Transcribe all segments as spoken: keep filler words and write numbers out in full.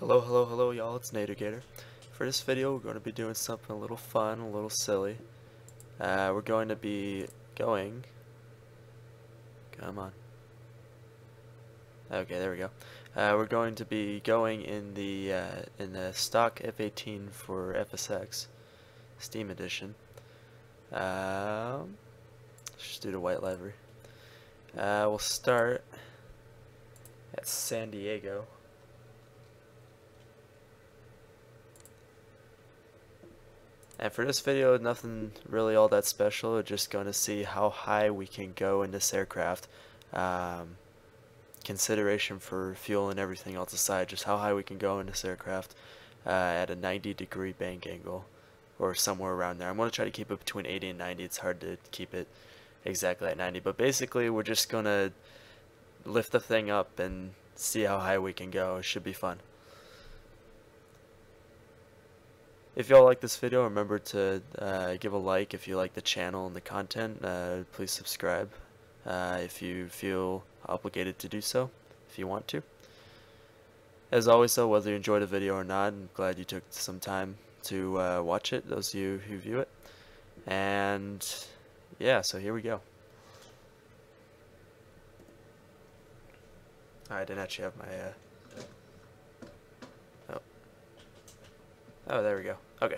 Hello, hello, hello y'all, it's NaterGator. For this video we're going to be doing something a little fun, a little silly. Uh, we're going to be going... Come on. Okay, there we go. Uh, we're going to be going in the uh, in the stock F eighteen for F S X, Steam edition. Um, let's just do the white livery. Uh, we'll start at San Diego. And for this video, nothing really all that special. We're just going to see how high we can go in this aircraft. Um, consideration for fuel and everything else aside, just how high we can go in this aircraft uh, at a ninety degree bank angle or somewhere around there. I'm going to try to keep it between eighty and ninety. It's hard to keep it exactly at ninety. But basically, we're just going to lift the thing up and see how high we can go. It should be fun. If y'all like this video, remember to uh, give a like if you like the channel and the content. Uh, please subscribe uh, if you feel obligated to do so, if you want to. As always though, whether you enjoyed the video or not, I'm glad you took some time to uh, watch it, those of you who view it. And yeah, so here we go. I didn't actually have my... Uh, Oh, there we go. Okay.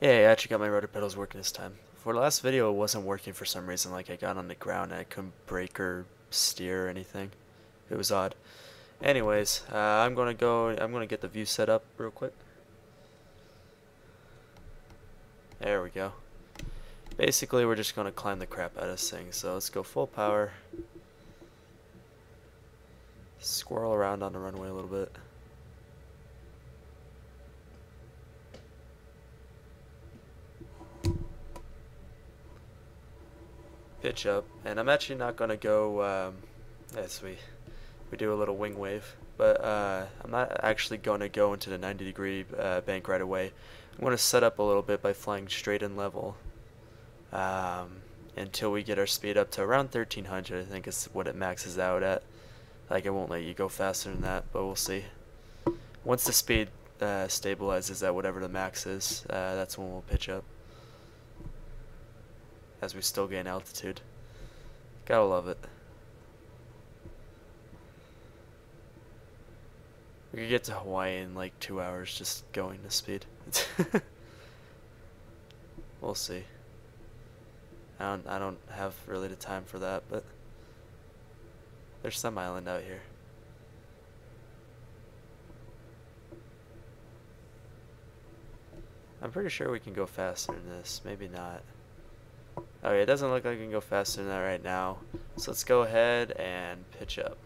Yeah, I actually got my rudder pedals working this time. For the last video, it wasn't working for some reason. Like, I got on the ground and I couldn't brake or steer or anything. It was odd. Anyways, uh, I'm gonna go. I'm gonna get the view set up real quick. There we go. Basically, we're just gonna climb the crap out of this thing. So let's go full power. Squirrel around on the runway a little bit. Pitch up, and I'm actually not gonna go um, as we we do a little wing wave, but uh, I'm not actually gonna go into the ninety degree uh, bank right away. I'm gonna set up a little bit by flying straight and level um, until we get our speed up to around thirteen hundred. I think is what it maxes out at. Like, it won't let you go faster than that, but we'll see. Once the speed uh, stabilizes at whatever the max is, uh, that's when we'll pitch up. As we still gain altitude. Gotta love it. We could get to Hawaii in like two hours just going this speed. We'll see. I don't, I don't have really the time for that, but there's some island out here. I'm pretty sure we can go faster than this. Maybe not. Okay, it doesn't look like we can go faster than that right now, so let's go ahead and pitch up.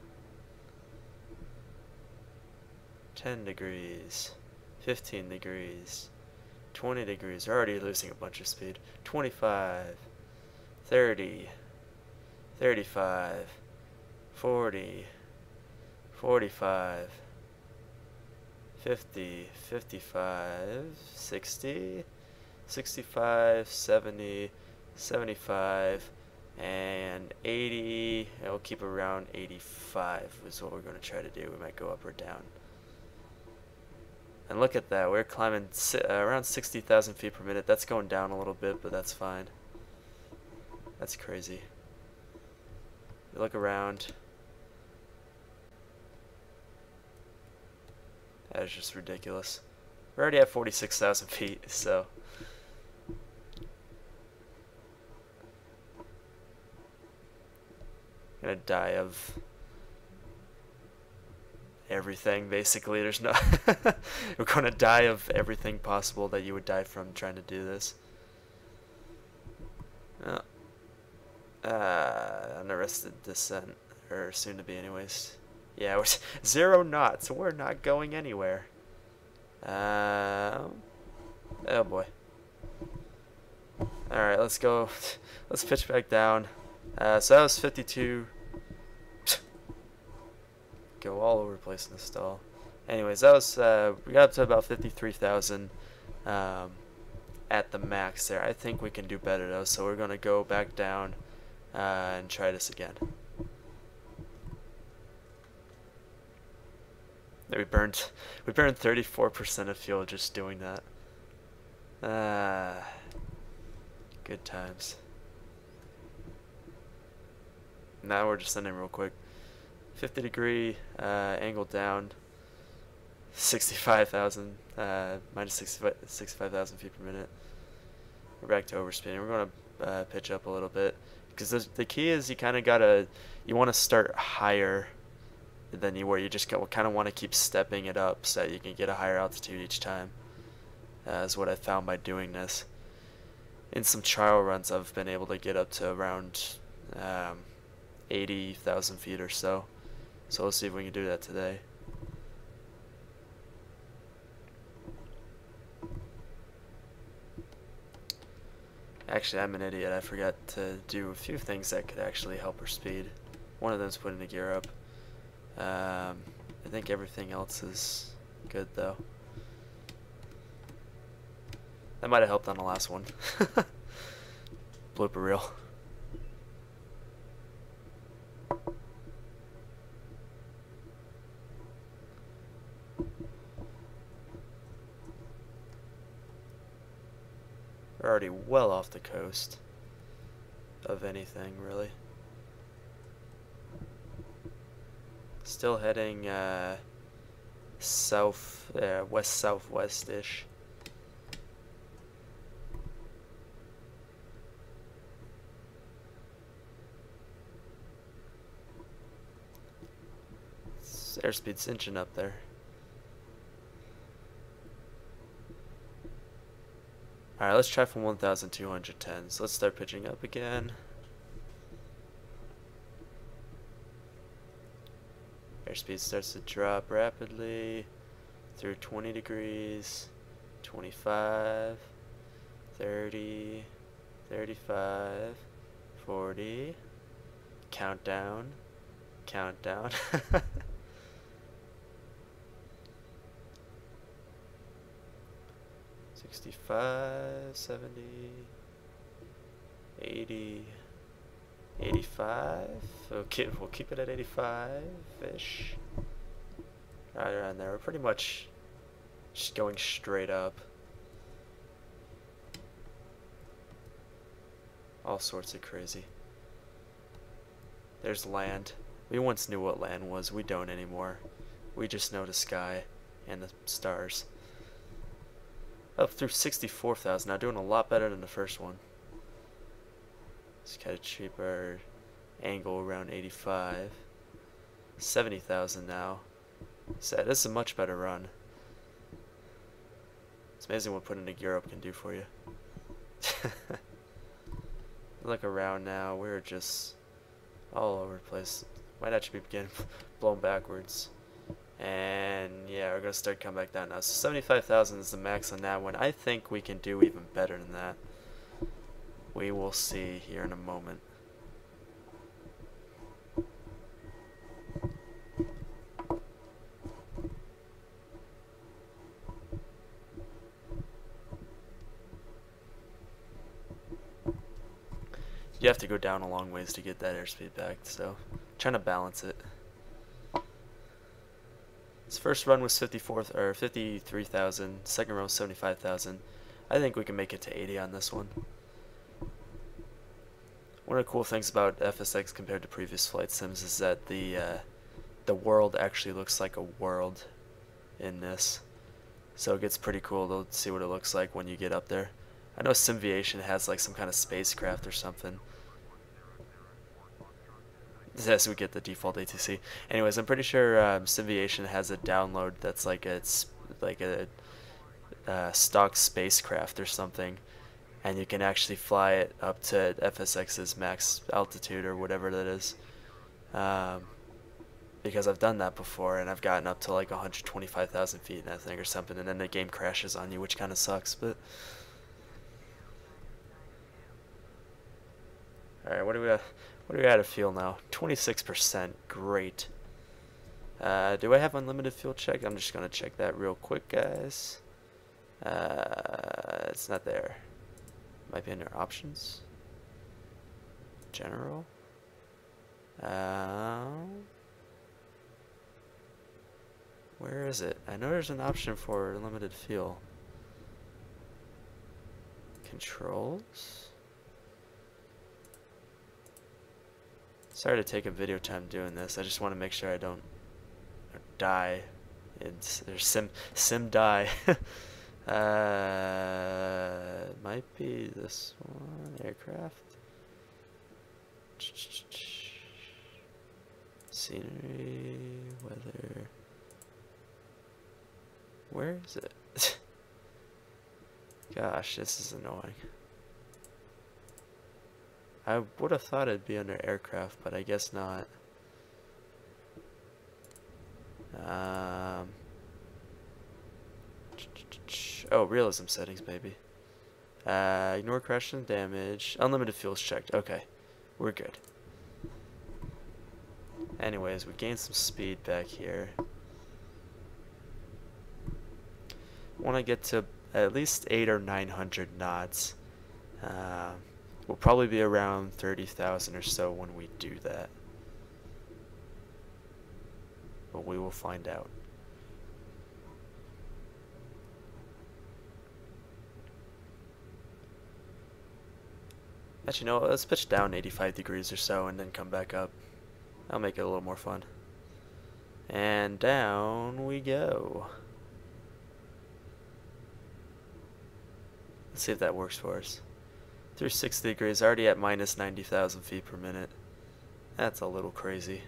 ten degrees, fifteen degrees, twenty degrees, we're already losing a bunch of speed. twenty-five, thirty, thirty-five, forty, forty-five, fifty, fifty-five, sixty, sixty-five, seventy, seventy-five, and eighty, and we'll keep around eighty-five is what we're going to try to do. We might go up or down. And look at that, we're climbing around sixty thousand feet per minute. That's going down a little bit, but that's fine. That's crazy. We look around. That is just ridiculous. We're already at forty-six thousand feet, so... gonna die of everything basically. There's no we're gonna die of everything possible that you would die from trying to do this. Oh. Uh, unarrested descent, or soon to be anyways. Yeah, we're zero knots, so we're not going anywhere. Uh, oh boy. Alright, let's go. Let's pitch back down. Uh, so that was fifty-two. Go all over the place in the stall. Anyways, that was uh, we got up to about fifty-three thousand um, at the max there. I think we can do better though, so we're gonna go back down uh, and try this again. that we burned. We burned thirty-four percent of fuel just doing that. Ah, good times. Now we're just sending real quick. fifty degree uh, angle down. sixty-five thousand uh, minus sixty-five thousand feet per minute. We're back to overspin. We're going to uh, pitch up a little bit because the key is you kind of gotta you want to start higher than you were. You just kind of want to keep stepping it up so that you can get a higher altitude each time. Uh, is what I found by doing this. In some trial runs, I've been able to get up to around um, eighty thousand feet or so. So we'll see if we can do that today. Actually, I'm an idiot. I forgot to do a few things that could actually help her speed. One of them is putting the gear up. Um, I think everything else is good, though. That might have helped on the last one. Blooper reel. We're already well off the coast of anything, really. Still heading uh, south, uh, west southwest-ish. Airspeed's inching up there. Alright, let's try from one thousand two hundred ten. So let's start pitching up again. Airspeed starts to drop rapidly through twenty degrees, twenty-five, thirty, thirty-five, forty. Countdown, countdown. sixty-five, seventy, eighty, eighty-five. Okay, we'll keep it at eighty-five-ish. Right around there. We're pretty much just going straight up. All sorts of crazy. There's land. We once knew what land was. We don't anymore. We just know the sky and the stars. Up through sixty-four thousand. Now doing a lot better than the first one. Let's kind of keep our angle around eighty-five. seventy thousand now. So this is a much better run. It's amazing what putting a gear up can do for you. Look around now. We're just all over the place. Might actually be getting blown backwards. And yeah, we're going to start coming back down now. So seventy-five thousand is the max on that one. I think we can do even better than that. We will see here in a moment. You have to go down a long ways to get that airspeed back, so I'm trying to balance it. His first run was fifty-four or fifty-three thousand, second run was seventy-five thousand. I think we can make it to eighty on this one. One of the cool things about F S X compared to previous flight sims is that the uh, the world actually looks like a world in this. So it gets pretty cool to see what it looks like when you get up there. I know SimViation has like some kind of spacecraft or something. Yes, we get the default A T C. Anyways, I'm pretty sure um, SimViation has a download that's like a, it's like a uh, stock spacecraft or something, and you can actually fly it up to F S X's max altitude or whatever that is. Um, because I've done that before, and I've gotten up to like one hundred twenty-five thousand feet, I think, or something, and then the game crashes on you, which kind of sucks. But all right, what do we got? What do we out of fuel now? twenty-six percent. Great. Uh, do I have unlimited fuel check? I'm just going to check that real quick, guys. Uh, it's not there. Might be under options. General. Um, Where is it? I know there's an option for limited fuel. Controls? Sorry to take a video time doing this. I just want to make sure I don't die. It's there's sim sim die. uh, it might be this one. Aircraft. Scenery, weather. Where is it? Gosh, this is annoying. I would have thought it'd be under aircraft, but I guess not. Um, oh, realism settings, baby. Uh, ignore crash and damage. Unlimited fuel's checked. Okay, we're good. Anyways, we gained some speed back here. Want to get to at least eight or nine hundred knots. Uh, we'll probably be around thirty thousand or so when we do that. But we will find out. Actually, no, let's pitch down eighty-five degrees or so and then come back up. That'll make it a little more fun. And down we go. Let's see if that works for us. Through sixty degrees, already at minus ninety thousand feet per minute. That's a little crazy.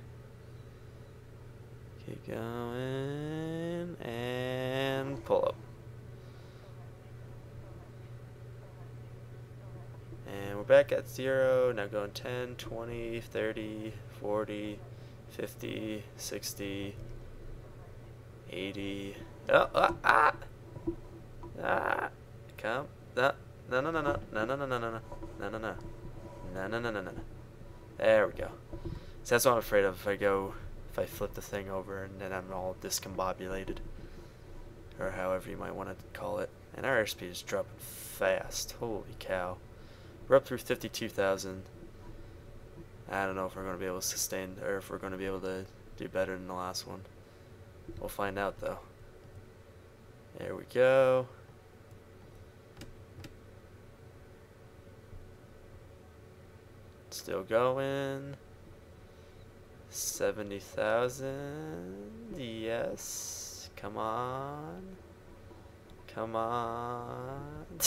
Keep going and pull up. And we're back at zero, now going ten, twenty, thirty, forty, fifty, sixty, eighty. Oh, ah, ah, ah, come, no, no, no, no, no, no, no, no, no, no, no, no, no, no, no, no, no, no. There we go. So that's what I'm afraid of if I go. If I flip the thing over and then I'm all discombobulated, or however you might want to call it. And our airspeed is dropping fast. Holy cow. We're up through fifty-two thousand. I don't know if we're going to be able to sustain, or if we're going to be able to do better than the last one. We'll find out though. There we go. Still going. seventy thousand, yes, come on, come on,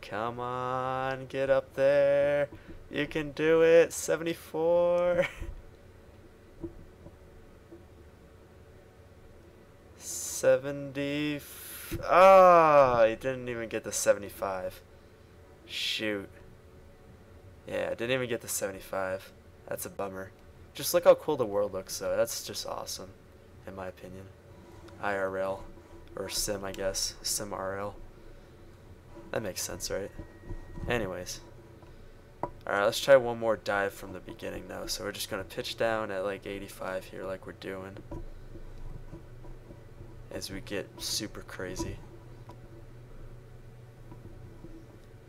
come on, get up there, you can do it, seventy-four, seventy, ah, oh, I didn't even get the seventy-five, shoot, yeah, I didn't even get the seventy-five, that's a bummer. Just look how cool the world looks though, that's just awesome, in my opinion. I R L, or Sim I guess, Sim R L. That makes sense, right? Anyways. Alright, let's try one more dive from the beginning though, so we're just going to pitch down at like eighty-five here like we're doing. As we get super crazy.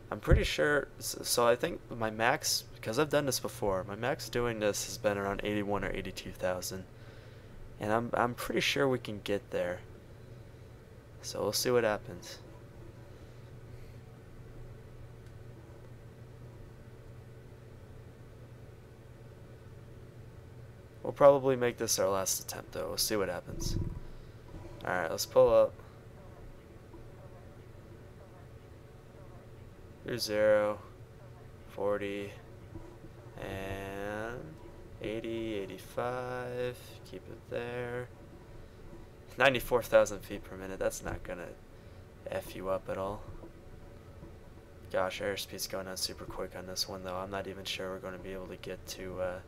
I'm pretty sure, so I think my max, because I've done this before, my max doing this has been around eighty-one or eighty-two thousand, and I'm I'm pretty sure we can get there. So we'll see what happens. We'll probably make this our last attempt though. We'll see what happens. All right, let's pull up. Here's zero, forty, and eighty, eighty-five, keep it there. ninety-four thousand feet per minute, that's not gonna F you up at all. Gosh, airspeed's going on super quick on this one though. I'm not even sure we're gonna be able to get to uh,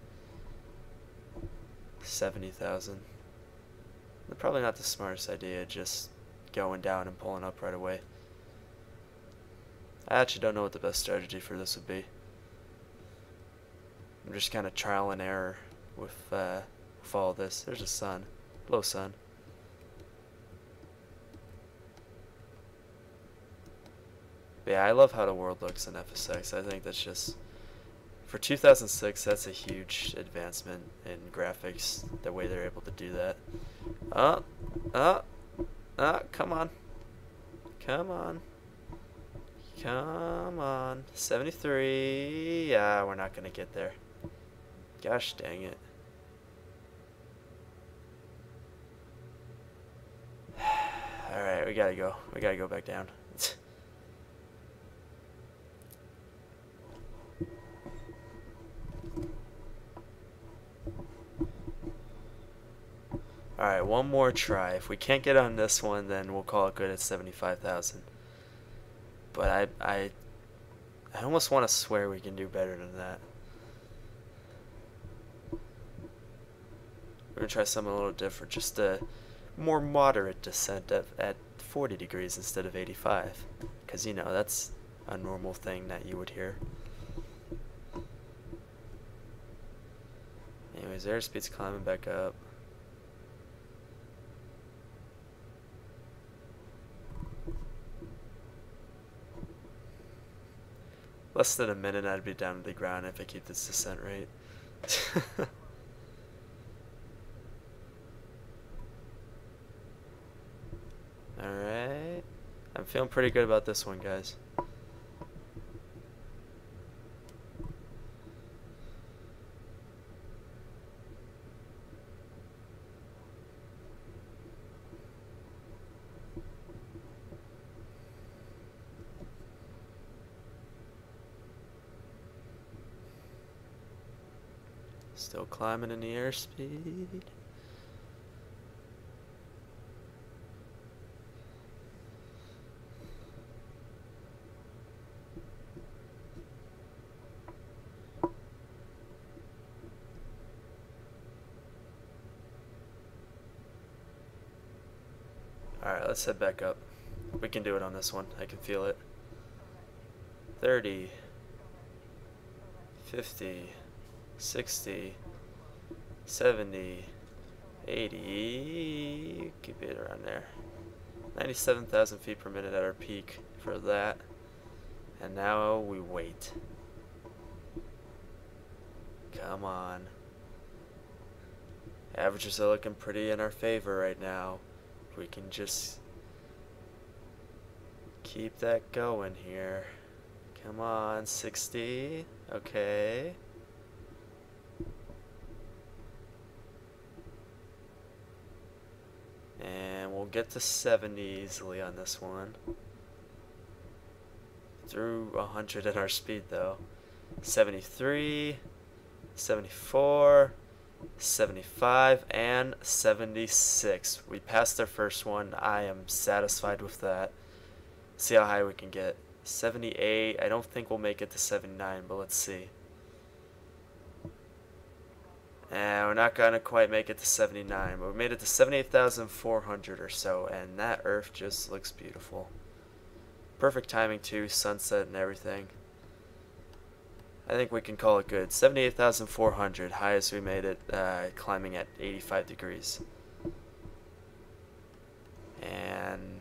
seventy thousand. Probably not the smartest idea, just going down and pulling up right away. I actually don't know what the best strategy for this would be. I'm just kind of trial and error with, uh, with all this. There's a sun. Low sun. But yeah, I love how the world looks in F S X. I think that's just for two thousand six, that's a huge advancement in graphics, the way they're able to do that. Uh, uh, uh, come on. Come on. Come on. seventy-three. Yeah, we're not going to get there. Gosh dang it. Alright, we gotta go. We gotta go back down. Alright, one more try. If we can't get on this one, then we'll call it good at seventy-five thousand. But I, I, I almost want to swear we can do better than that. We're gonna try something a little different, just a more moderate descent of, at forty degrees instead of eighty-five, because you know that's a normal thing that you would hear. Anyways, airspeed's climbing back up. Less than a minute, I'd be down to the ground if I keep this descent rate. Alright. I'm feeling pretty good about this one, guys. Still climbing in the airspeed. Alright, let's head back up. We can do it on this one. I can feel it. thirty, fifty, sixty, seventy, eighty, keep it around there. ninety-seven thousand feet per minute at our peak for that. And now we wait. Come on. Averages are looking pretty in our favor right now. We can just keep that going here. Come on, sixty. Okay. And we'll get to seventy easily on this one. Through one hundred at our speed though. seventy-three, seventy-four, seventy-five, and seventy-six. We passed our first one. I am satisfied with that. See how high we can get. seventy-eight. I don't think we'll make it to seventy-nine, but let's see. And we're not going to quite make it to seventy-nine, but we made it to seventy-eight thousand four hundred or so, and that Earth just looks beautiful. Perfect timing too, sunset and everything. I think we can call it good. seventy-eight thousand four hundred, highest we made it, uh, climbing at eighty-five degrees. And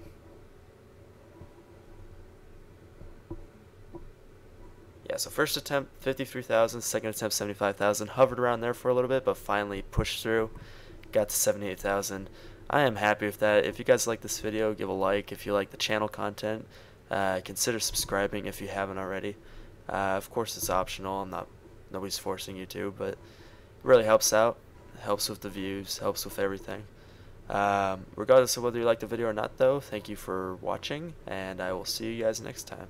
yeah, so first attempt fifty-three thousand, second attempt seventy-five thousand, hovered around there for a little bit, but finally pushed through, got to seventy-eight thousand. I am happy with that. If you guys like this video, give a like. If you like the channel content, uh, consider subscribing if you haven't already. Uh, of course, it's optional. I'm not, nobody's forcing you to, but it really helps out. It helps with the views, helps with everything. Um, regardless of whether you like the video or not, though, thank you for watching, and I will see you guys next time.